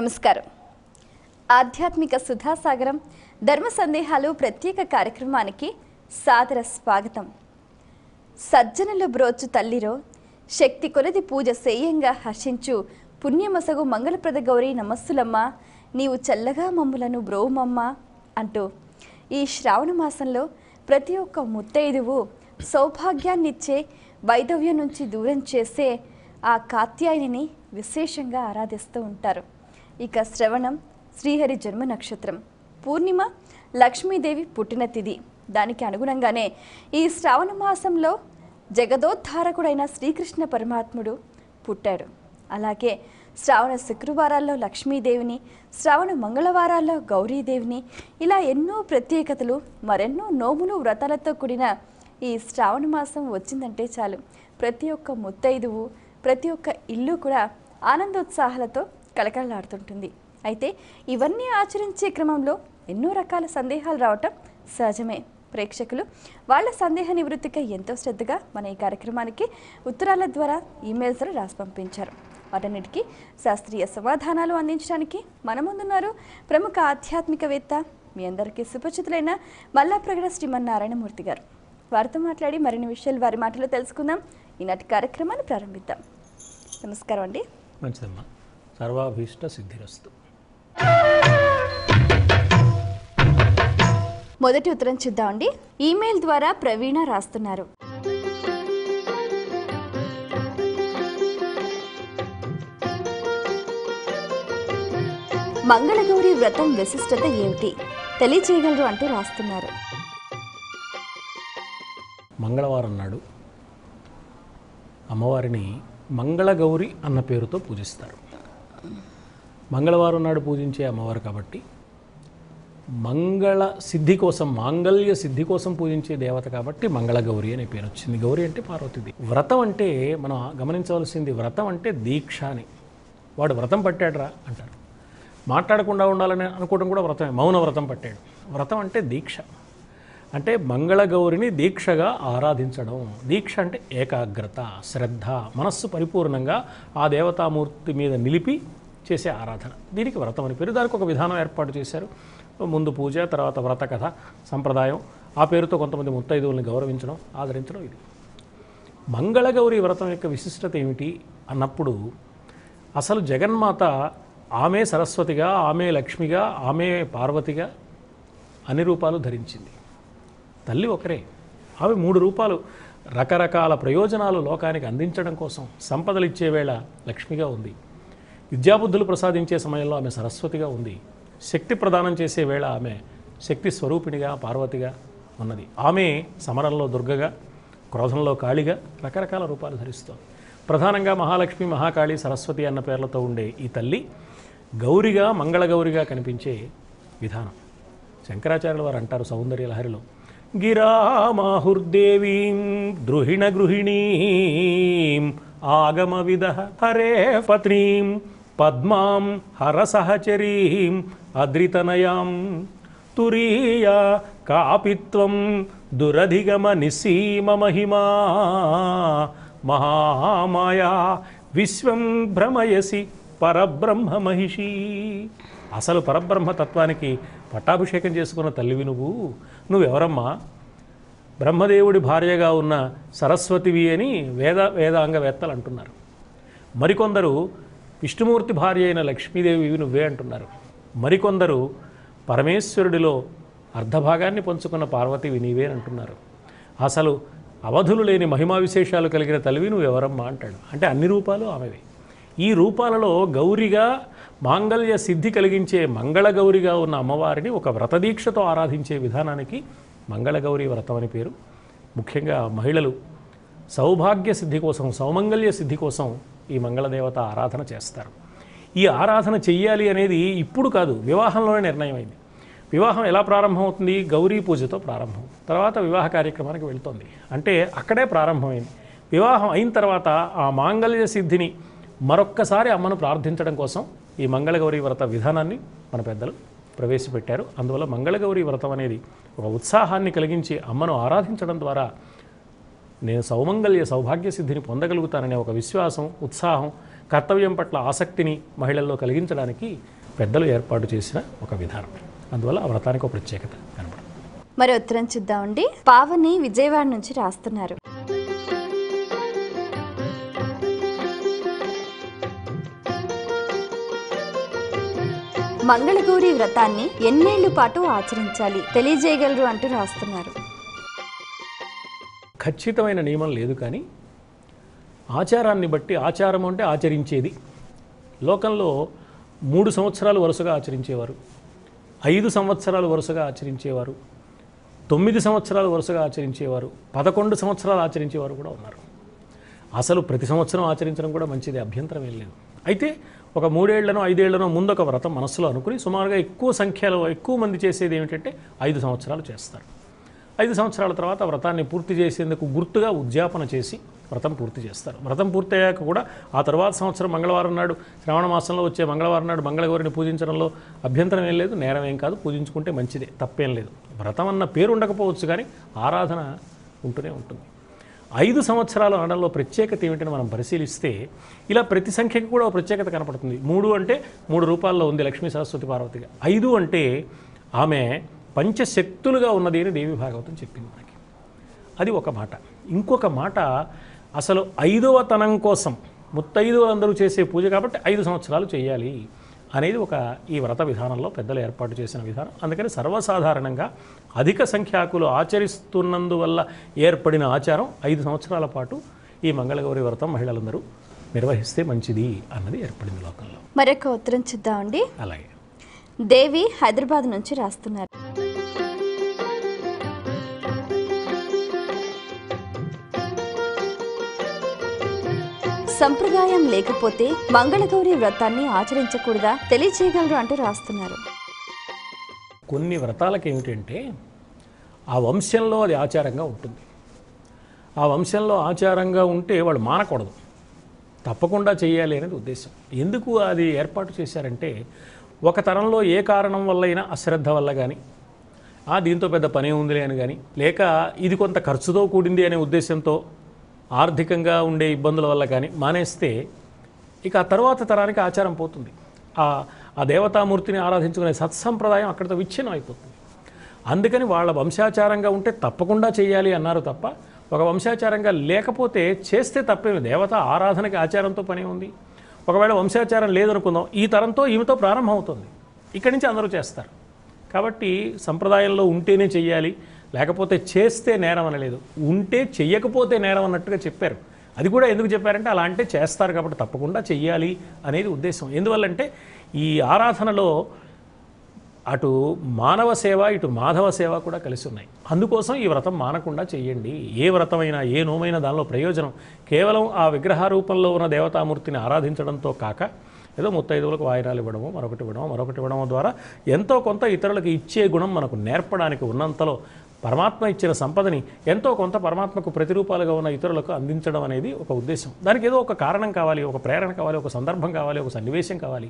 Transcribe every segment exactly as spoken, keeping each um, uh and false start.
నమస్కారం. ఆధ్యాత్మిక సుధాసాగరం ధర్మ సందేహాలు ప్రత్యేక కార్యక్రమానికి సాదర స్వాగతం. సజ్జనుల బ్రోచు తల్లిరో శక్తి కొలది పూజ సేయంగా హర్షించు పుణ్యమసగు మంగళప్రద గౌరీ నమస్సులమ్మ, నీవు చల్లగా మమ్ములను బ్రోమమ్మ అంటూ ఈ శ్రావణ మాసంలో ప్రతి ఒక్క ముత్తైదువు సౌభాగ్యాన్నిచ్చే వైదవ్యం నుంచి దూరం చేసే ఆ కాత్యాయనిని విశేషంగా ఆరాధిస్తూ ఉంటారు. ఇక శ్రవణం శ్రీహరి జన్మ నక్షత్రం, పూర్ణిమ లక్ష్మీదేవి పుట్టిన తిది. దానికి అనుగుణంగానే ఈ శ్రావణ మాసంలో జగదోద్ధారకుడైన శ్రీకృష్ణ పరమాత్ముడు పుట్టాడు. అలాగే శ్రావణ శుక్రవారాల్లో లక్ష్మీదేవిని, శ్రావణ మంగళవారాల్లో గౌరీదేవిని, ఇలా ఎన్నో ప్రత్యేకతలు మరెన్నో నోములు వ్రతాలతో కూడిన ఈ శ్రావణ మాసం వచ్చిందంటే చాలు ప్రతి ఒక్క ముత్తైదువు ప్రతి ఒక్క ఇల్లు కూడా ఆనందోత్సాహాలతో కలకలలాడుతుంటుంది. అయితే ఇవన్నీ ఆచరించే క్రమంలో ఎన్నో రకాల సందేహాలు రావటం సహజమే. ప్రేక్షకులు వాళ్ళ సందేహ నివృత్తికి ఎంతో శ్రద్ధగా మన ఈ కార్యక్రమానికి ఉత్తరాల ద్వారా ఇమెయిల్స్ను రాసి పంపించారు. వాటన్నిటికీ శాస్త్రీయ సమాధానాలు అందించడానికి మన ముందున్నారు ప్రముఖ ఆధ్యాత్మికవేత్త, మీ అందరికీ సుపరిచితులైన మల్లాప్రగడ శ్రీమన్నారాయణమూర్తి గారు. వారితో మాట్లాడి మరిన్ని విషయాలు వారి మాటలో తెలుసుకుందాం. ఈనాటి కార్యక్రమాన్ని ప్రారంభిద్దాం. నమస్కారం అండి. మంచిదమ్మా. సర్వాభీష్ట సిద్ధిరస్తు. మొదటి ఉత్తరం చూద్దామండి. ఈమెయిల్ ద్వారా ప్రవీణ రాస్తున్నారు. మంగళగౌరి వ్రతం విశిష్టత ఏమిటి తెలియజేయగలరు అంటూ రాస్తున్నారు. మంగళవారం నాడు అమ్మవారిని మంగళగౌరి అన్న పేరుతో పూజిస్తారు. మంగళవారం నాడు పూజించే అమ్మవారు కాబట్టి మంగళ సిద్ధి కోసం, మాంగళ్య సిద్ధి కోసం పూజించే దేవత కాబట్టి మంగళగౌరి అనే పేరు వచ్చింది. గౌరి అంటే పార్వతిది. వ్రతం అంటే మనం గమనించవలసింది, వ్రతం అంటే దీక్ష అని. వాడు వ్రతం పట్టాడురా అంటారు. మాట్లాడకుండా ఉండాలని అనుకోవడం కూడా వ్రతమే. మౌన వ్రతం పట్టాడు. వ్రతం అంటే దీక్ష. అంటే మంగళగౌరిని దీక్షగా ఆరాధించడం. దీక్ష అంటే ఏకాగ్రత, శ్రద్ధ, మనస్సు పరిపూర్ణంగా ఆ దేవతామూర్తి మీద నిలిపి చేసే ఆరాధన. దీనికి వ్రతం అని పేరు. దానికి ఒక విధానం ఏర్పాటు చేశారు. ముందు పూజ, తర్వాత వ్రత కథ, సంప్రదాయం, ఆ పేరుతో కొంతమంది ముత్తైదువులను గౌరవించడం, ఆదరించడం. ఇది మంగళగౌరి వ్రతం యొక్క విశిష్టత ఏమిటి అన్నప్పుడు అసలు జగన్మాత ఆమె సరస్వతిగా, ఆమె లక్ష్మిగా, ఆమె పార్వతిగా అన్ని రూపాలు ధరించింది. తల్లి ఒకరే. ఆమె మూడు రూపాలు రకరకాల ప్రయోజనాలు లోకానికి అందించడం కోసం. సంపదలు ఇచ్చేవేళ లక్ష్మిగా ఉంది, విద్యాబుద్ధులు ప్రసాదించే సమయంలో ఆమె సరస్వతిగా ఉంది, శక్తి ప్రదానం చేసే వేళ ఆమె శక్తి స్వరూపిణిగా పార్వతిగా ఉన్నది. ఆమె సమరంలో దుర్గగా, క్రోధంలో కాళిగా రకరకాల రూపాలు ధరిస్తోంది. ప్రధానంగా మహాలక్ష్మి, మహాకాళి, సరస్వతి అన్న పేర్లతో ఉండే ఈ తల్లి గౌరిగా, మంగళగౌరిగా కనిపించే విధానం. శంకరాచార్యుల వారు అంటారు సౌందర్య లహరిలో, గిరా మాహుర్దేవీం ద్రుహిణ గృహిణీం ఆగమ విదహ హరే పత్నీం పద్మాం హరసహచరీం అద్రితనయాం తురీయా కాపిత్వం దురధిగమ నిసీమ మహిమా మహామాయా విశ్వం భ్రమయసి పరబ్రహ్మ మహిషీ. అసలు పరబ్రహ్మ తత్వానికి పట్టాభిషేకం చేసుకున్న తల్లివి నువ్వు. నువ్వెవరమ్మా? బ్రహ్మదేవుడి భార్యగా ఉన్న సరస్వతివి అని వేద వేదాంగవేత్తలు అంటున్నారు. మరికొందరు విష్ణుమూర్తి భార్య అయిన లక్ష్మీదేవి నువ్వే అంటున్నారు. మరికొందరు పరమేశ్వరుడిలో అర్ధభాగాన్ని పంచుకున్న పార్వతివి నీవే అంటున్నారు. అసలు అవధులు లేని మహిమా విశేషాలు కలిగిన తల్లివి నువ్వెవరమ్మా అంటాడు. అంటే అన్ని రూపాలు ఆమెవే. ఈ రూపాలలో గౌరిగా, మాంగళ్య సిద్ధి కలిగించే మంగళగౌరిగా ఉన్న అమ్మవారిని ఒక వ్రతదీక్షతో ఆరాధించే విధానానికి మంగళగౌరి వ్రతం అని పేరు. ముఖ్యంగా మహిళలు సౌభాగ్య సిద్ధి కోసం, సౌమంగళ్య సిద్ధి కోసం ఈ మంగళదేవత ఆరాధన చేస్తారు. ఈ ఆరాధన చెయ్యాలి అనేది ఇప్పుడు కాదు, వివాహంలోనే నిర్ణయం అయింది. వివాహం ఎలా ప్రారంభమవుతుంది? గౌరీ పూజతో ప్రారంభం. తర్వాత వివాహ కార్యక్రమానికి వెళుతుంది. అంటే అక్కడే ప్రారంభమైంది. వివాహం అయిన తర్వాత ఆ మాంగళ్య సిద్ధిని మరొక్కసారి అమ్మను ప్రార్థించడం కోసం ఈ మంగళగౌరి వ్రత విధానాన్ని మన పెద్దలు ప్రవేశపెట్టారు. అందువల్ల మంగళగౌరి వ్రతం అనేది ఒక ఉత్సాహాన్ని కలిగించి అమ్మను ఆరాధించడం ద్వారా నేను సౌమంగల్య సౌభాగ్య సిద్ధిని పొందగలుగుతాననే ఒక విశ్వాసం ఉత్సాహం కర్తవ్యం పట్ల ఆసక్తిని మహిళల్లో కలిగించడానికి పెద్దలు ఏర్పాటు చేసిన ఒక విధానం. అందువల్ల ఆ వ్రతానికి ఒక ప్రత్యేకత కనబడుతుంది. మరి ఉత్తరం చూద్దామండి. పావని విజయవాడ నుంచి రాస్తున్నారు. మంగళగౌరి వ్రతాన్ని ఎన్నేళ్ల పాటు ఆచరించాలి తెలియజేయగలరు అంటూ రాస్తున్నారు. ఖచ్చితమైన నియమం లేదు కానీ ఆచారాన్ని బట్టి, ఆచారం అంటే ఆచరించేది. లోకంలో మూడు సంవత్సరాలు వరుసగా ఆచరించేవారు, ఐదు సంవత్సరాలు వరుసగా ఆచరించేవారు, తొమ్మిది సంవత్సరాలు వరుసగా ఆచరించేవారు, పదకొండు సంవత్సరాలు ఆచరించేవారు కూడా ఉన్నారు. అసలు ప్రతి సంవత్సరం ఆచరించడం కూడా మంచిది, అభ్యంతరం ఏం లేదు. అయితే ఒక మూడేళ్లనో ఐదేళ్లనో ముందొక వ్రతం మనసులో అనుకుని సుమారుగా ఎక్కువ సంఖ్యలో ఎక్కువ మంది చేసేది ఏమిటంటే ఐదు సంవత్సరాలు చేస్తారు. ఐదు సంవత్సరాల తర్వాత వ్రతాన్ని పూర్తి చేసేందుకు గుర్తుగా ఉద్యాపన చేసి వ్రతం పూర్తి చేస్తారు. వ్రతం పూర్తి అయ్యాక కూడా ఆ తర్వాత సంవత్సరం మంగళవారం నాడు, శ్రావణ మాసంలో వచ్చే మంగళవారం నాడు మంగళగౌరిని పూజించడంలో అభ్యంతరం ఏం లేదు, నేరం ఏం కాదు, పూజించుకుంటే మంచిదే, తప్పేం లేదు. వ్రతం అన్న పేరు ఉండకపోవచ్చు కానీ ఆరాధన ఉంటూనే ఉంటుంది. ఐదు సంవత్సరాలు అనడంలో ప్రత్యేకత ఏమిటని మనం పరిశీలిస్తే ఇలా ప్రతి సంఖ్యకి కూడా ఒక ప్రత్యేకత కనపడుతుంది. మూడు అంటే మూడు రూపాల్లో ఉంది లక్ష్మీ సరస్వతి పార్వతిగా, ఐదు అంటే ఆమె పంచశక్తులుగా ఉన్నది అని దేవి భాగవతం చెప్పింది మనకి. అది ఒక మాట. ఇంకొక మాట, అసలు ఐదవ తనం కోసం ముత్తైదువులందరూ చేసే పూజ కాబట్టి ఐదు సంవత్సరాలు చేయాలి అనేది ఒక ఈ వ్రత విధానంలో పెద్దలు ఏర్పాటు చేసిన విధానం. అందుకని సర్వసాధారణంగా అధిక సంఖ్యాకులు ఆచరిస్తున్నందువల్ల ఏర్పడిన ఆచారం ఐదు సంవత్సరాల పాటు ఈ మంగళగౌరి వ్రతం మహిళలందరూ నిర్వహిస్తే మంచిది అన్నది ఏర్పడింది లోకంలో. మరొక ఉత్తరం చూద్దామండి. అలాగే దేవి హైదరాబాద్ నుంచి రాస్తున్నారు. సంప్రదాయం లేకపోతే మంగళగౌరి వ్రతాన్ని ఆచరించకూడదా తెలియజేయగలరు అంటూ రాస్తున్నారు. కొన్ని వ్రతాలకు ఏమిటంటే ఆ వంశంలో అది ఆచారంగా ఉంటుంది. ఆ వంశంలో ఆచారంగా ఉంటే వాళ్ళు మానకూడదు, తప్పకుండా చేయాలి అనేది ఉద్దేశం. ఎందుకు అది ఏర్పాటు చేశారంటే ఒక తరంలో ఏ కారణం వల్లైనా అశ్రద్ధ వల్ల కానీ, ఆ దీంతో పెద్ద పనే ఉందిలే అని కానీ, లేక ఇది కొంత ఖర్చుతో కూడింది అనే ఉద్దేశంతో ఆర్థికంగా ఉండే ఇబ్బందుల వల్ల కానీ మానేస్తే ఇక ఆ తర్వాత తరానికి ఆచారం పోతుంది. ఆ దేవతామూర్తిని ఆరాధించుకునే సత్సంప్రదాయం అక్కడితో విచ్ఛిన్నం అయిపోతుంది. అందుకని వాళ్ళ వంశాచారంగా ఉంటే తప్పకుండా చేయాలి అన్నారు తప్ప ఒక వంశాచారంగా లేకపోతే చేస్తే తప్పేమి, దేవత ఆరాధనకి ఆచారంతో పనే ఉంది. ఒకవేళ వంశాచారం లేదనుకుందాం, ఈ తరంతో ఈమెతో ప్రారంభం అవుతుంది, ఇక్కడి నుంచి అందరూ చేస్తారు. కాబట్టి సంప్రదాయంలో ఉంటేనే చెయ్యాలి, లేకపోతే చేస్తే నేరం అనలేదు, ఉంటే చెయ్యకపోతే నేరం అన్నట్టుగా చెప్పారు. అది కూడా ఎందుకు చెప్పారంటే అలా అంటే చేస్తారు కాబట్టి తప్పకుండా చెయ్యాలి అనేది ఉద్దేశం. ఎందువల్లంటే ఈ ఆరాధనలో అటు మానవ సేవ ఇటు మాధవ సేవ కూడా కలిసి ఉన్నాయి. అందుకోసం ఈ వ్రతం మానకుండా చెయ్యండి. ఏ వ్రతమైనా ఏ నోమైనా దానిలో ప్రయోజనం కేవలం ఆ విగ్రహ రూపంలో ఉన్న దేవతామూర్తిని ఆరాధించడంతో కాక ఏదో ముత్తైదువులకు వాయినాలు ఇవ్వడము, మరొకటి ఇవ్వడము మరొకటి ఇవ్వడము ద్వారా ఎంతో కొంత ఇతరులకు ఇచ్చే గుణం మనకు నేర్పడానికి ఉన్నంతలో పరమాత్మ ఇచ్చిన సంపదని ఎంతో కొంత పరమాత్మకు ప్రతిరూపాలుగా ఉన్న ఇతరులకు అందించడం అనేది ఒక ఉద్దేశం. దానికి ఏదో ఒక కారణం కావాలి, ఒక ప్రేరణ కావాలి, ఒక సందర్భం కావాలి, ఒక సన్నివేశం కావాలి.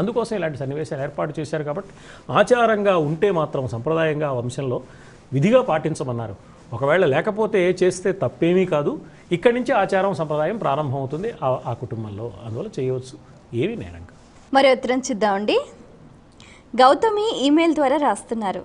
అందుకోసం ఇలాంటి సన్నివేశాలు ఏర్పాటు చేశారు. కాబట్టి ఆచారంగా ఉంటే మాత్రం సంప్రదాయంగా వంశంలో విధిగా పాటించమన్నారు. ఒకవేళ లేకపోతే చేస్తే తప్పేమీ కాదు, ఇక్కడి నుంచి ఆచారం సంప్రదాయం ప్రారంభం అవుతుంది ఆ కుటుంబంలో. అందువల్ల చేయవచ్చు, ఏమీ నేరం కాదు. మరి ఉత్తరం చూద్దామండి. గౌతమి ఈమెయిల్ ద్వారా రాస్తున్నారు.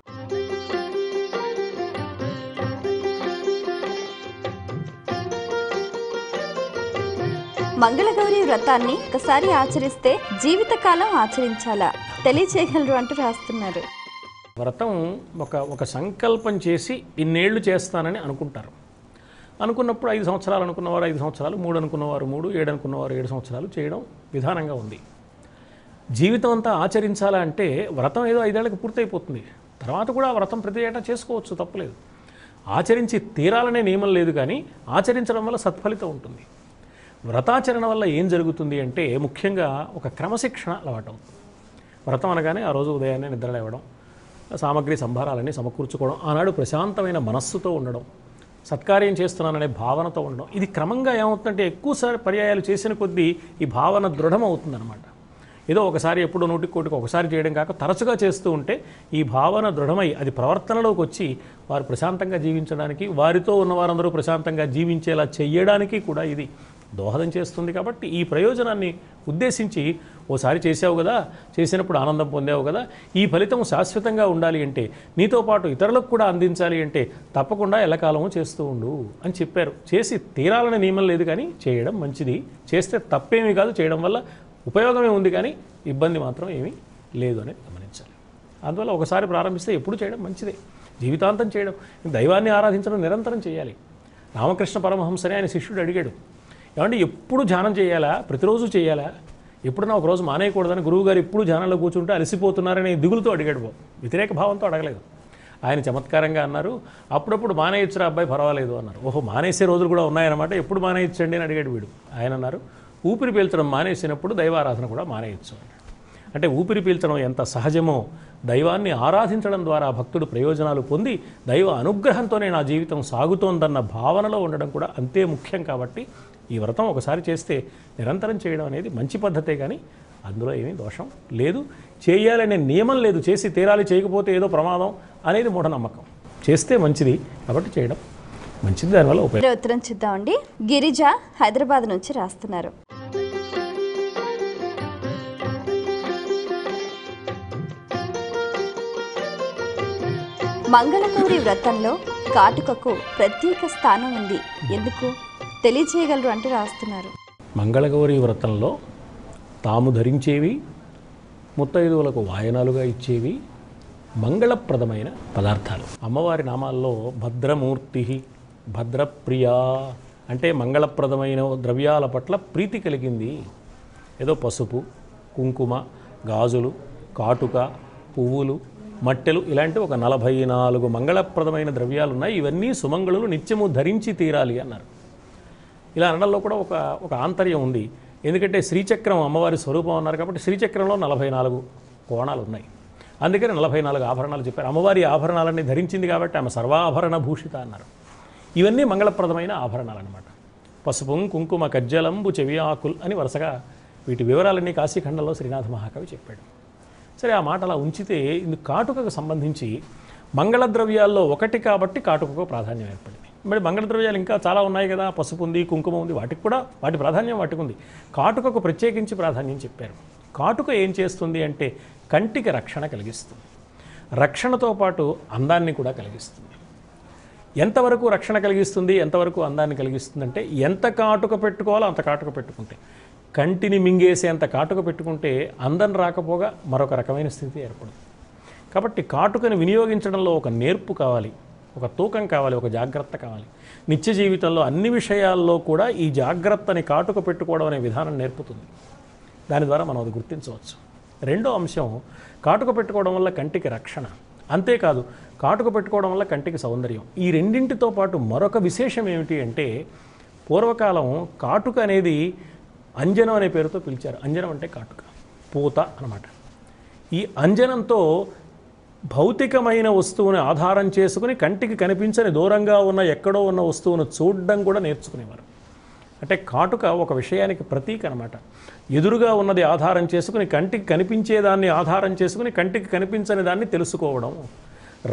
మంగళగౌరి వ్రతాన్ని ఒకసారి ఆచరిస్తే జీవితకాలం ఆచరించాలా తెలియజేయగలరు అంటూ రాస్తున్నారు. వ్రతం ఒక ఒక సంకల్పం చేసి ఇన్నేళ్లు చేస్తానని అనుకుంటారు. అనుకున్నప్పుడు ఐదు సంవత్సరాలు అనుకున్నవారు ఐదు సంవత్సరాలు, మూడు అనుకున్నవారు మూడు, ఏడు అనుకున్నవారు ఏడు సంవత్సరాలు చేయడం విధానంగా ఉంది. జీవితం అంతా ఆచరించాలా అంటే వ్రతం ఏదో ఐదేళ్లకు పూర్తయిపోతుంది, తర్వాత కూడా వ్రతం ప్రతి ఏటా చేసుకోవచ్చు, తప్పలేదు. ఆచరించి తీరాలనే నియమం లేదు కానీ ఆచరించడం వల్ల సత్ఫలితం ఉంటుంది. వ్రతాచరణ వల్ల ఏం జరుగుతుంది అంటే ముఖ్యంగా ఒక క్రమశిక్షణ అలవాటు అవుతుంది. వ్రతం అనగానే ఆ రోజు ఉదయాన్నే నిద్రలేవడం, సామాగ్రి సంభారాలన్నీ సమకూర్చుకోవడం, ఆనాడు ప్రశాంతమైన మనస్సుతో ఉండడం, సత్కార్యం చేస్తున్నాననే భావనతో ఉండడం. ఇది క్రమంగా ఏమవుతుందంటే ఎక్కువసారి పర్యాయాలు చేసిన కొద్దీ ఈ భావన దృఢమవుతుందన్నమాట. ఏదో ఒకసారి ఎప్పుడో నూటికి కోటికి ఒకసారి చేయడం కాక తరచుగా చేస్తూ ఉంటే ఈ భావన దృఢమై అది ప్రవర్తనలోకి వచ్చి వారు ప్రశాంతంగా జీవించడానికి వారితో ఉన్న వారందరూ ప్రశాంతంగా జీవించేలా చేయడానికి కూడా ఇది దోహదం చేస్తుంది కాబట్టి ఈ ప్రయోజనాన్ని ఉద్దేశించి ఓసారి చేసావు కదా చేసినప్పుడు ఆనందం పొందావు కదా ఈ ఫలితం శాశ్వతంగా ఉండాలి అంటే నీతో పాటు ఇతరులకు కూడా అందించాలి అంటే తప్పకుండా ఎల్లకాలము చేస్తూ ఉండు అని చెప్పారు. చేసి తీరాలనే నియమం లేదు కానీ చేయడం మంచిది. చేస్తే తప్పేమీ కాదు, చేయడం వల్ల ఉపయోగమే ఉంది కానీ ఇబ్బంది మాత్రం ఏమీ లేదు అనేది గమనించాలి. అందువల్ల ఒకసారి ప్రారంభిస్తే ఎప్పుడు చేయడం మంచిదే, జీవితాంతం చేయడం. దైవాన్ని ఆరాధించడం నిరంతరం చేయాలి. రామకృష్ణ పరమహంసని ఆయన శిష్యుడు అడిగాడు, ఏమంటే ఎప్పుడు ధ్యానం చేయాలా, ప్రతిరోజు చేయాలా, ఎప్పుడన్నా ఒకరోజు మానేయకూడదని గురువుగారు ఎప్పుడు ధ్యానంలో కూర్చుంటే అలసిపోతున్నారని దిగులుతో అడిగాడు. బాబు వ్యతిరేక భావంతో అడగలేదు. ఆయన చమత్కారంగా అన్నారు, అప్పుడప్పుడు మానేయచ్చురా అబ్బాయి పర్వాలేదు అన్నారు. ఓహో, మానేసే రోజులు కూడా ఉన్నాయన్నమాట, ఎప్పుడు మానేయచ్చండి అని అడిగాడు వీడు. ఆయన అన్నారు, ఊపిరి పీల్చడం మానేసినప్పుడు దైవారాధన కూడా మానేయచ్చు అన్నాడు. అంటే ఊపిరి పీల్చడం ఎంత సహజమో దైవాన్ని ఆరాధించడం ద్వారా భక్తుడు ప్రయోజనాలు పొంది దైవ అనుగ్రహంతోనే నా జీవితం సాగుతోందన్న భావనలో ఉండడం కూడా అంతే ముఖ్యం. కాబట్టి ఈ వ్రతం ఒకసారి చేస్తే నిరంతరం చేయడం అనేది మంచి పద్ధతే కానీ అందులో ఏమీ దోషం లేదు. చేయాలనే నియమం లేదు, చేసి తీరాలి, చేయకపోతే ఏదో ప్రమాదం అనేది మూఢనమ్మకం. చేస్తే మంచిది కాబట్టి చేయడం మంచిది, దానివల్ల ఉపయోగం. ఉత్తరం చూద్దామండి. గిరిజ హైదరాబాద్ నుంచి రాస్తున్నారు. మంగళగౌరి వ్రతంలో కాటుకకు ప్రత్యేక స్థానం ఉంది, ఎందుకు తెలియజేయగలరు అంటూ రాస్తున్నారు. మంగళగౌరి వ్రతంలో తాము ధరించేవి, ముత్తైదువులకు వాయనాలుగా ఇచ్చేవి మంగళప్రదమైన పదార్థాలు. అమ్మవారి నామాల్లో భద్రమూర్తి, భద్రప్రియా అంటే మంగళప్రదమైన ద్రవ్యాల పట్ల ప్రీతి కలిగింది. ఏదో పసుపు, కుంకుమ, గాజులు, కాటుక, పువ్వులు, మట్టెలు ఇలాంటి ఒక నలభై నాలుగు మంగళప్రదమైన ద్రవ్యాలు ఉన్నాయి. ఇవన్నీ సుమంగళులు నిత్యము ధరించి తీరాలి అన్నారు. ఇలా అనడంలో కూడా ఒక ఒక ఆంతర్యం ఉంది. ఎందుకంటే శ్రీచక్రం అమ్మవారి స్వరూపం అన్నారు కాబట్టి శ్రీచక్రంలో నలభై నాలుగు కోణాలు ఉన్నాయి. అందుకని నలభై నాలుగు ఆభరణాలు చెప్పారు. అమ్మవారి ఆభరణాలన్నీ ధరించింది కాబట్టి ఆమె సర్వాభరణ భూషిత అన్నారు. ఇవన్నీ మంగళప్రదమైన ఆభరణాలు అన్నమాట. పసుపు, కుంకుమ, కజ్జలంబు, చెవి ఆకులు అని వరుసగా వీటి వివరాలన్నీ కాశీఖండంలో శ్రీనాథ మహాకవి చెప్పాడు. సరే, ఆ మాట అలా ఉంచితే ఇందుకు కాటుకకు సంబంధించి మంగళద్రవ్యాల్లో ఒకటి కాబట్టి కాటుకకు ప్రాధాన్యం ఏర్పడింది. మరి మంగళద్రవ్యాలు ఇంకా చాలా ఉన్నాయి కదా, పసుపు ఉంది, కుంకుమ ఉంది, వాటికి కూడా వాటి ప్రాధాన్యం వాటికి ఉంది. కాటుకకు ప్రత్యేకించి ప్రాధాన్యం చెప్పారు. కాటుక ఏం చేస్తుంది అంటే కంటికి రక్షణ కలిగిస్తుంది, రక్షణతో పాటు అందాన్ని కూడా కలిగిస్తుంది. ఎంతవరకు రక్షణ కలిగిస్తుంది, ఎంతవరకు అందాన్ని కలిగిస్తుంది అంటే ఎంత కాటుక పెట్టుకోవాలో అంత కాటుక పెట్టుకుంటే, కంటిని మింగేసేంత కాటుక పెట్టుకుంటే అందం రాకపోగా మరొక రకమైన స్థితి ఏర్పడుతుంది. కాబట్టి కాటుకను వినియోగించడంలో ఒక నేర్పు కావాలి, ఒక తూకం కావాలి, ఒక జాగ్రత్త కావాలి. నిత్య జీవితంలో అన్ని విషయాల్లో కూడా ఈ జాగ్రత్తని కాటుక పెట్టుకోవడం అనే విధానం నేర్పుతుంది. దాని ద్వారా మనం అది గుర్తించవచ్చు. రెండో అంశం, కాటుక పెట్టుకోవడం వల్ల కంటికి రక్షణ, అంతేకాదు కాటుక పెట్టుకోవడం వల్ల కంటికి సౌందర్యం. ఈ రెండింటితో పాటు మరొక విశేషం ఏమిటి అంటే పూర్వకాలం కాటుక అనేది అంజనం అనే పేరుతో పిలిచారు. అంజనం అంటే కాటుక, పూత అన్నమాట. ఈ అంజనంతో భౌతికమైన వస్తువుని ఆధారం చేసుకుని కంటికి కనిపించని దూరంగా ఉన్న ఎక్కడో ఉన్న వస్తువును చూడడం కూడా నేర్చుకునేవారు. అంటే కాటుక ఒక విషయానికి ప్రతీక అన్నమాట. ఎదురుగా ఉన్నది ఆధారం చేసుకుని కంటికి కనిపించేదాన్ని ఆధారం చేసుకుని కంటికి కనిపించని దాన్ని తెలుసుకోవడం.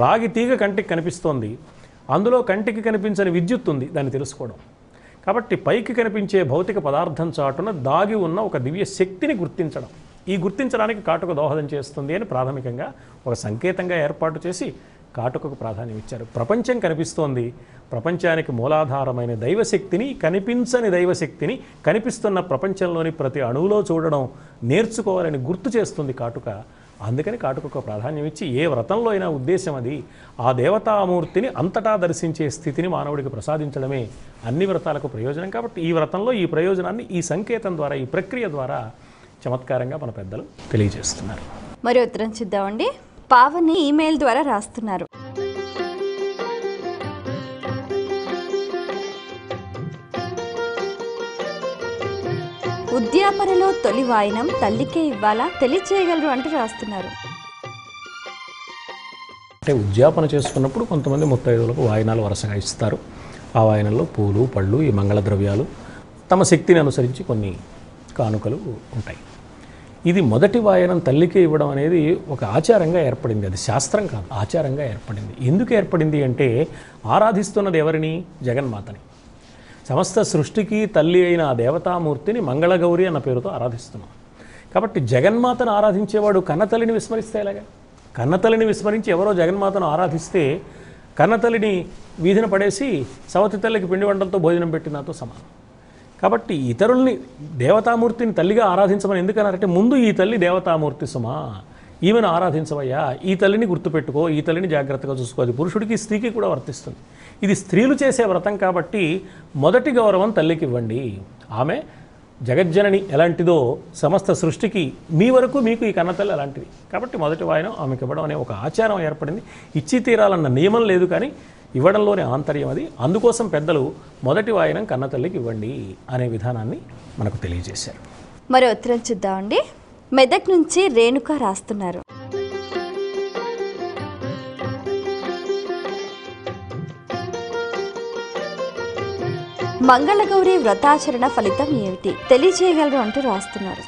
రాగి తీగ కంటికి కనిపిస్తోంది, అందులో కంటికి కనిపించని విద్యుత్ ఉంది, దాన్ని తెలుసుకోవడం. కాబట్టి పైకి కనిపించే భౌతిక పదార్థం చాటున దాగి ఉన్న ఒక దివ్య శక్తిని గుర్తించడం, ఈ గుర్తించడానికి కాటుక దోహదం చేస్తుంది అని ప్రాథమికంగా ఒక సంకేతంగా ఏర్పాటు చేసి కాటుకకు ప్రాధాన్యం ఇచ్చారు. ప్రపంచం కనిపిస్తోంది, ప్రపంచానికి మూలాధారమైన దైవశక్తిని, కనిపించని దైవశక్తిని కనిపిస్తున్న ప్రపంచంలోని ప్రతి అణువులో చూడడం నేర్చుకోవాలని గుర్తు చేస్తుంది కాటుక. అందుకని కాటుకకు ప్రాధాన్యం ఇచ్చి ఏ వ్రతంలో అయినా ఉద్దేశం అది ఆ దేవతామూర్తిని అంతటా దర్శించే స్థితిని మానవుడికి ప్రసాదించడమే అన్ని వ్రతాలకు ప్రయోజనం. కాబట్టి ఈ వ్రతంలో ఈ ప్రయోజనాన్ని ఈ సంకేతం ద్వారా, ఈ ప్రక్రియ ద్వారా చమత్కారంగా మన పెద్దలు తెలియజేస్తున్నారు. మరి ఉత్తరం చూద్దామండి. పావని ఈమెయిల్ ద్వారా రాస్తున్నారు. ఉద్యాపనలో తొలి వాయినం తల్లికే ఇవ్వాలా, తెలియజేయగలరు అంటూ రాస్తున్నారు. అంటే ఉద్యాపన చేసుకున్నప్పుడు కొంతమంది ముత్తైదువులకు వాయినాలు వరుసగా ఇస్తారు. ఆ వాయినంలో పూలు, పళ్ళు, ఈ మంగళ ద్రవ్యాలు, తమ శక్తిని అనుసరించి కొన్ని కానుకలు ఉంటాయి. ఇది మొదటి వాయనం తల్లికి ఇవ్వడం అనేది ఒక ఆచారంగా ఏర్పడింది, అది శాస్త్రం కాదు, ఆచారంగా ఏర్పడింది. ఎందుకు ఏర్పడింది అంటే ఆరాధిస్తున్నది ఎవరిని? జగన్మాతని. సమస్త సృష్టికి తల్లి అయిన ఆ దేవతామూర్తిని మంగళగౌరి అన్న పేరుతో ఆరాధిస్తున్నాం. కాబట్టి జగన్మాతను ఆరాధించేవాడు కన్నతల్లిని విస్మరిస్తే ఎలాగా? కన్నతల్లిని విస్మరించి ఎవరో జగన్మాతను ఆరాధిస్తే కన్నతల్లిని వీధిన పడేసి సవతి తల్లికి పిండి వంటలతో భోజనం పెట్టినతో సమానం. కాబట్టి ఇతరుల్ని దేవతామూర్తిని తల్లిగా ఆరాధించమని ఎందుకన్నారంటే, ముందు ఈ తల్లి దేవతామూర్తి సుమా, ఈమెను ఆరాధించవయ్యా, ఈ తల్లిని గుర్తుపెట్టుకో, ఈ తల్లిని జాగ్రత్తగా చూసుకోవాలి. పురుషుడికి స్త్రీకి కూడా వర్తిస్తుంది. ఇది స్త్రీలు చేసే వ్రతం కాబట్టి మొదటి గౌరవం తల్లికి ఇవ్వండి. ఆమె జగజ్జనని ఎలాంటిదో సమస్త సృష్టికి, మీ వరకు మీకు ఈ కన్నతల్లి అలాంటిది. కాబట్టి మొదటి వాయనం ఆమెకి ఇవ్వడం అనే ఒక ఆచారం ఏర్పడింది. ఇచ్చి తీరాలన్న నియమం లేదు, కానీ ఇవ్వడంలోనే ఆంతర్యం అది. అందుకోసం పెద్దలు మొదటి వాయనం కన్నతల్లికి ఇవ్వండి అనే విధానాన్ని మనకు తెలియజేశారు. మరో ఉత్తరం చూద్దామండి. మెదక్ నుంచి రేణుక రాస్తున్నారు. మంగళగౌరి వ్రతాచరణ ఫలితం ఏమిటి తెలియజేయగలరు అంటూ రాస్తున్నారు.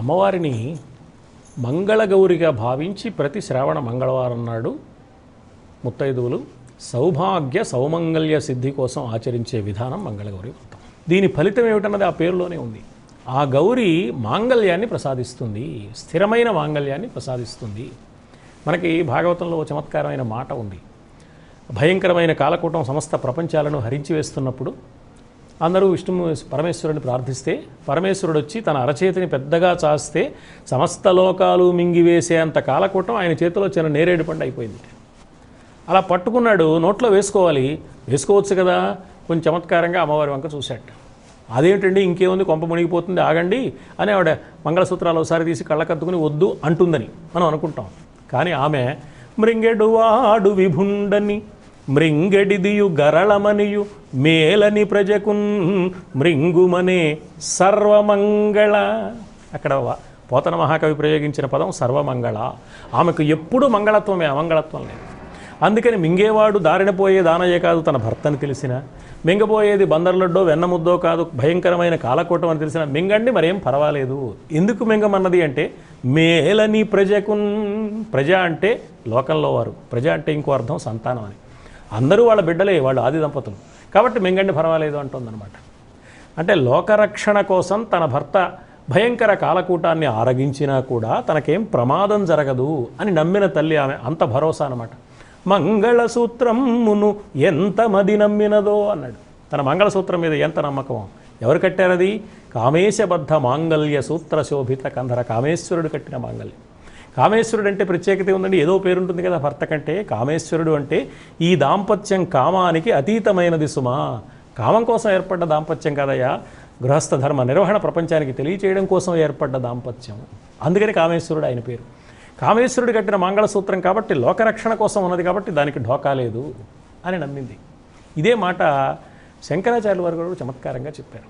అమ్మవారిని మంగళగౌరిగా భావించి ప్రతి శ్రావణ మంగళవారం నాడు ముత్తైదువులు సౌభాగ్య సౌమంగళ్య సిద్ధి కోసం ఆచరించే విధానం మంగళగౌరి వ్రతం. దీని ఫలితం ఏమిటన్నది ఆ పేరులోనే ఉంది. ఆ గౌరి మాంగళ్యాన్ని ప్రసాదిస్తుంది, స్థిరమైన మాంగళ్యాన్ని ప్రసాదిస్తుంది. మనకి భాగవతంలో చమత్కారమైన మాట ఉంది. భయంకరమైన కాలకూటం సమస్త ప్రపంచాలను హరించివేస్తున్నప్పుడు అందరూ విష్ణు పరమేశ్వరుని ప్రార్థిస్తే పరమేశ్వరుడు వచ్చి తన అరచేతిని పెద్దగా చాస్తే సమస్త లోకాలు మింగివేసేంత కాలకూటం ఆయన చేతిలో చిన్న నేరేడు పండు అయిపోయింది. అలా పట్టుకున్నాడు, నోట్లో వేసుకోవాలి, వేసుకోవచ్చు కదా, కొంచెం చమత్కారంగా అమ్మవారి వంక చూశాడు. అదేమిటండి ఇంకేముంది, కొంప మునిగిపోతుంది, ఆగండి అని ఆవిడ మంగళసూత్రాలు ఒకసారి తీసి కళ్ళకద్దుకుని వద్దు అంటుందని మనం అనుకుంటాం. కానీ ఆమె మృంగెడు వాడు విభుండని మృంగెడిదియు గరళమనియు మేలని ప్రజకున్ మృంగుమనే సర్వమంగళ. అక్కడ పోతన మహాకవి ప్రయోగించిన పదం సర్వమంగళ. ఆమెకు ఎప్పుడు మంగళత్వమే, అమంగళత్వం లేదు. అందుకని మింగేవాడు దారినపోయే దానయ్య కాదు తన భర్తని తెలిసిన, మింగపోయేది బందర్లడ్డో వెన్నముద్దో కాదు భయంకరమైన కాలకోటం అని తెలిసిన మింగండి మరేం పర్వాలేదు. ఎందుకు మింగమన్నది అంటే మేలని ప్రజకున్, ప్రజ అంటే లోకంలో వారు, ప్రజ అంటే ఇంకో అర్థం సంతానం అని. అందరూ వాళ్ళ బిడ్డలే, వాళ్ళు ఆది దంపతులు, కాబట్టి మింగండి పర్వాలేదు అంటుందన్నమాట. అంటే లోకరక్షణ కోసం తన భర్త భయంకర కాలకూటాన్ని ఆరగించినా కూడా తనకేం ప్రమాదం జరగదు అని నమ్మిన తల్లి ఆమె, అంత భరోసా అన్నమాట. మంగళసూత్రమును ఎంత మది నమ్మినదో అన్నాడు. తన మంగళసూత్రం మీద ఎంత నమ్మకం. ఎవరు కట్టారది? కామేశబద్ధ మాంగళ్య సూత్ర శోభిత కంధర, కామేశ్వరుడు కట్టిన మాంగళ్యం. కామేశ్వరుడు అంటే ప్రత్యేకత ఉందండి, ఏదో పేరుంటుంది కదా భర్త కంటే. కామేశ్వరుడు అంటే ఈ దాంపత్యం కామానికి అతీతమైనది సుమా, కామం కోసం ఏర్పడ్డ దాంపత్యం కాదయ్యా, గృహస్థ ధర్మ నిర్వహణ ప్రపంచానికి తెలియచేయడం కోసం ఏర్పడ్డ దాంపత్యం. అందుకని కామేశ్వరుడు ఆయన పేరు. కామేశ్వరుడు కట్టిన మంగళసూత్రం కాబట్టి లోకరక్షణ కోసం ఉన్నది, కాబట్టి దానికి ఢోకా లేదు అని నమ్మింది. ఇదే మాట శంకరాచార్యుల వారు కూడా చమత్కారంగా చెప్పారు.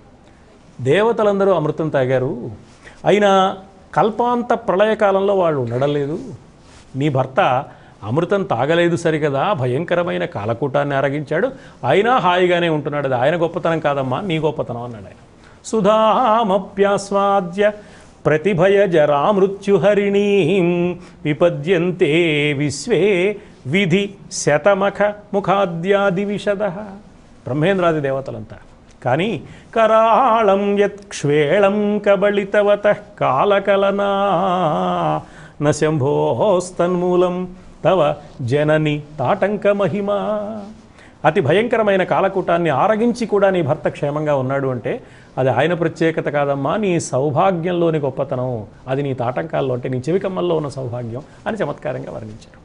దేవతలందరూ అమృతం తాగారు, అయినా కల్పాంత ప్రళయకాలంలో వాళ్ళు ఉండడం లేదు. నీ భర్త అమృతం తాగలేదు సరికదా, భయంకరమైన కాలకూటాన్ని ఆరగించాడు, అయినా హాయిగానే ఉంటున్నాడు. అది ఆయన గొప్పతనం కాదమ్మా, నీ గొప్పతనం అన్నాడు ఆయన. సుధామప్యాస్వాద్య ప్రతిభయ జరా మృత్యుహరిణీ విపద్యంతే విశ్వే విధి శతమఖ ముఖాద్యాది విషద. బ్రహ్మేంద్రాది దేవతలంతా కానీ కరాళం యత్క్షేళం కబళితవత కాలకలనా నశంభోస్తన్మూలం తవ జనని తాటంక మహిమా. అతి భయంకరమైన కాలకూటాన్ని ఆరగించి కూడా నీ భర్త క్షేమంగా ఉన్నాడు అంటే అది ఆయన ప్రత్యేకత కాదమ్మా, నీ సౌభాగ్యంలోని గొప్పతనం, అది నీ తాటంకాల్లో అంటే నీ చెవికమ్మల్లో ఉన్న సౌభాగ్యం అని చమత్కారంగా వర్ణించారు.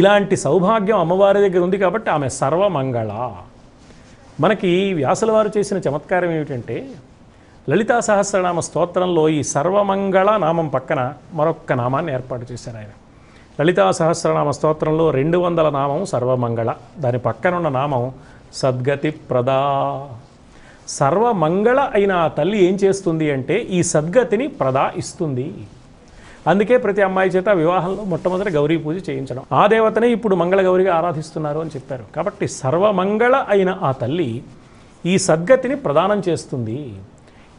ఇలాంటి సౌభాగ్యం అమ్మవారి దగ్గర ఉంది కాబట్టి ఆమె సర్వమంగళ. మనకి వ్యాసుల వారు చేసిన చమత్కారం ఏమిటంటే లలితా సహస్రనామ స్తోత్రంలో ఈ సర్వమంగళ నామం పక్కన మరొక్క నామాన్ని ఏర్పాటు చేశారు ఆయన. లలితా సహస్రనామ స్తోత్రంలో రెండు వందల నామం సర్వమంగళ, దాని పక్కనున్న నామం సద్గతి ప్రదా. సర్వమంగళ అయిన ఆ తల్లి ఏం చేస్తుంది అంటే ఈ సద్గతిని ప్రదా ఇస్తుంది. అందుకే ప్రతి అమ్మాయి చేత వివాహంలో మొట్టమొదటి గౌరీ పూజ చేయించడం, ఆ దేవతనే ఇప్పుడు మంగళగౌరిగా ఆరాధిస్తున్నారు అని చెప్పారు. కాబట్టి సర్వమంగళ అయిన ఆ తల్లి ఈ సద్గతిని ప్రదానం చేస్తుంది.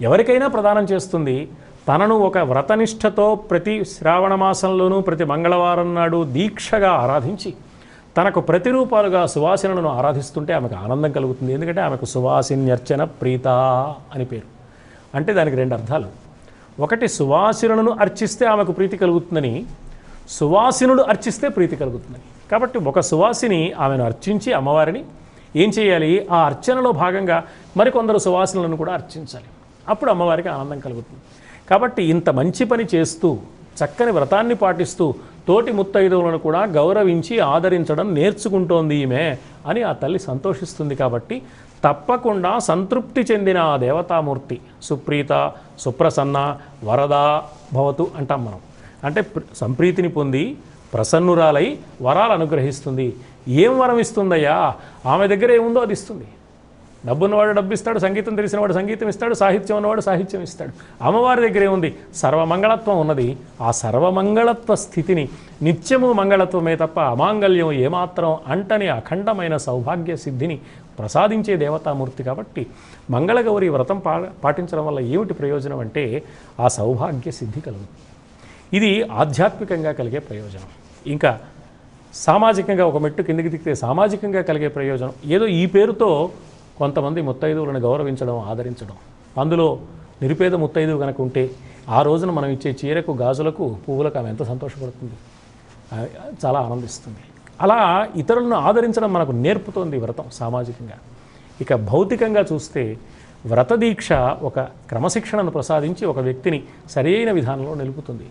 ఎవరికైనా ప్రదానం చేస్తుంది. తనను ఒక వ్రతనిష్టతో ప్రతి శ్రావణమాసంలోనూ ప్రతి మంగళవారం నాడు దీక్షగా ఆరాధించి తనకు ప్రతిరూపాలుగా సువాసినలను ఆరాధిస్తుంటే ఆమెకు ఆనందం కలుగుతుంది. ఎందుకంటే ఆమెకు సువాసిన్యర్చన ప్రీత అని పేరు. అంటే దానికి రెండు అర్థాలు. ఒకటి, సువాసినలను అర్చిస్తే ఆమెకు ప్రీతి కలుగుతుందని, సువాసినుడు అర్చిస్తే ప్రీతి కలుగుతుందని. కాబట్టి ఒక సువాసిని ఆమెను అర్చించి అమ్మవారిని ఏం చేయాలి, ఆ అర్చనలో భాగంగా మరికొందరు సువాసినలను కూడా అర్చించాలి. అప్పుడు అమ్మవారికి ఆనందం కలుగుతుంది. కాబట్టి ఇంత మంచి పని చేస్తూ చక్కని వ్రతాన్ని పాటిస్తూ తోటి ముత్తైదువులను కూడా గౌరవించి ఆదరించడం నేర్చుకుంటోంది ఈమె అని ఆ తల్లి సంతోషిస్తుంది. కాబట్టి తప్పకుండా సంతృప్తి చెందిన ఆ దేవతామూర్తి సుప్రీత, సుప్రసన్న, వరదా భవతు అంటాం మనం. అంటే సంప్రీతిని పొంది ప్రసన్నురాలై వరాలు అనుగ్రహిస్తుంది. ఏం వరం ఇస్తుందయ్యా? ఆమె దగ్గర ఏముందో అది ఇస్తుంది. డబ్బున్నవాడు డబ్బు ఇస్తాడు, సంగీతం తెలిసినవాడు సంగీతం ఇస్తాడు, సాహిత్యం ఉన్నవాడు సాహిత్యం ఇస్తాడు. అమ్మవారి దగ్గరే ఉంది సర్వమంగళత్వం ఉన్నది. ఆ సర్వమంగళత్వ స్థితిని నిత్యము మంగళత్వమే తప్ప అమాంగళ్యం ఏమాత్రం అంటని అఖండమైన సౌభాగ్య సిద్ధిని ప్రసాదించే దేవతామూర్తి. కాబట్టి మంగళగౌరి వ్రతం పా పాటించడం వల్ల ఏమిటి ప్రయోజనం అంటే ఆ సౌభాగ్య సిద్ధి కలుగుతుంది. ఇది ఆధ్యాత్మికంగా కలిగే ప్రయోజనం. ఇంకా సామాజికంగా ఒక మెట్టు కిందికి దిగితే సామాజికంగా కలిగే ప్రయోజనం, ఏదో ఈ పేరుతో కొంతమంది ముత్తైదువులను గౌరవించడం, ఆదరించడం. అందులో నిరుపేద ముత్తైదువు కనుక ఉంటే ఆ రోజున మనం ఇచ్చే చీరకు, గాజులకు, పువ్వులకు ఆమె ఎంత సంతోషపడుతుంది, చాలా ఆనందిస్తుంది. అలా ఇతరులను ఆదరించడం మనకు నేర్పుతోంది వ్రతం సామాజికంగా. ఇక భౌతికంగా చూస్తే వ్రతదీక్ష ఒక క్రమశిక్షణను ప్రసాదించి ఒక వ్యక్తిని సరైన విధానంలో నిలుపుతుంది.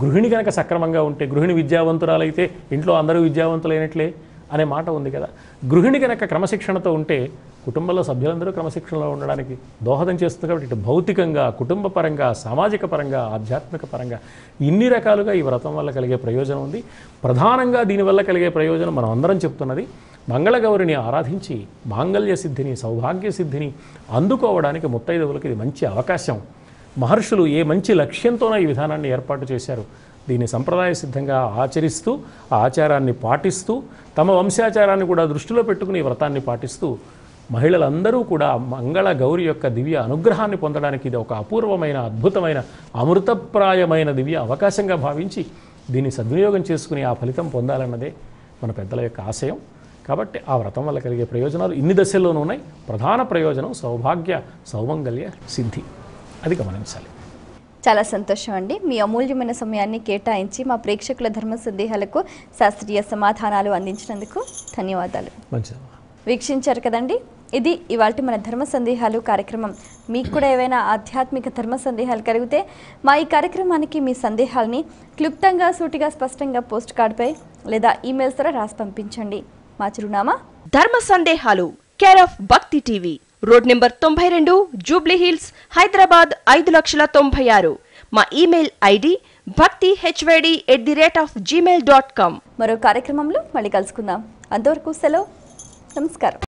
గృహిణి కనుక సక్రమంగా ఉంటే, గృహిణి విద్యావంతురాలైతే ఇంట్లో అందరూ విద్యావంతులైనట్లే అనే మాట ఉంది కదా. గృహిణి కనుక క్రమశిక్షణతో ఉంటే కుటుంబంలో సభ్యులందరూ క్రమశిక్షణలో ఉండడానికి దోహదం చేస్తుంది. కాబట్టి ఇటు భౌతికంగా, కుటుంబ పరంగా, సామాజిక పరంగా, ఆధ్యాత్మిక పరంగా ఇన్ని రకాలుగా ఈ వ్రతం వల్ల కలిగే ప్రయోజనం ఉంది. ప్రధానంగా దీనివల్ల కలిగే ప్రయోజనం మనం అందరం చెప్తున్నది, మంగళగౌరిని ఆరాధించి మాంగళ్య సిద్ధిని, సౌభాగ్య సిద్ధిని అందుకోవడానికి ముత్తైదువులకు ఇది మంచి అవకాశం. మహర్షులు ఏ మంచి లక్ష్యంతోనో ఈ విధానాన్ని ఏర్పాటు చేశారు. దీన్ని సంప్రదాయ సిద్ధంగా ఆచరిస్తూ, ఆ ఆచారాన్ని పాటిస్తూ, తమ వంశాచారాన్ని కూడా దృష్టిలో పెట్టుకుని ఈ వ్రతాన్ని పాటిస్తూ మహిళలందరూ కూడా మంగళ గౌరి యొక్క దివ్య అనుగ్రహాన్ని పొందడానికి ఇది ఒక అపూర్వమైన, అద్భుతమైన, అమృతప్రాయమైన దివ్య అవకాశంగా భావించి దీన్ని సద్వినియోగం చేసుకుని ఆ ఫలితం పొందాలన్నదే మన పెద్దల యొక్క ఆశయం. కాబట్టి ఆ వ్రతం వల్ల కలిగే ప్రయోజనాలు ఇన్ని దశల్లోనూ ఉన్నాయి. ప్రధాన ప్రయోజనం సౌభాగ్య, సౌమంగళ్య సిద్ధి, అది గమనించాలి. చాలా సంతోషం అండి. మీ అమూల్యమైన సమయాన్ని కేటాయించి మా ప్రేక్షకుల ధర్మ సందేహాలకు శాస్త్రీయ సమాధానాలు అందించినందుకు ధన్యవాదాలు. మంచిది, వీక్షించారు కదండి. ఇది ఇవాల్టి మన ధర్మ సందేహాలు కార్యక్రమం. మీకు కూడా ఏవైనా ఆధ్యాత్మిక ధర్మ సందేహాలు కలిగితే మా ఈ కార్యక్రమానికి మీ సందేహాలని క్లుప్తంగా, సూటిగా, స్పష్టంగా పోస్ట్ కార్డుపై లేదా ఈమెయిల్స్ ద్వారా రాసి పంపించండి. మా చిరునామా ధర్మ సందేహాలు, care of Bhakti TV, road number తొంభై రెండు, జూబ్లీ హిల్స్, హైదరాబాద్ ఐదు లక్షల తొంభై ఆరు. మా email ID Bhakti HYD at the rate of Gmail dot com. మరో కార్యక్రమంలో మళ్ళీ కలుసుకుందాం. అంతవరకు సెలవు. నమస్కారం.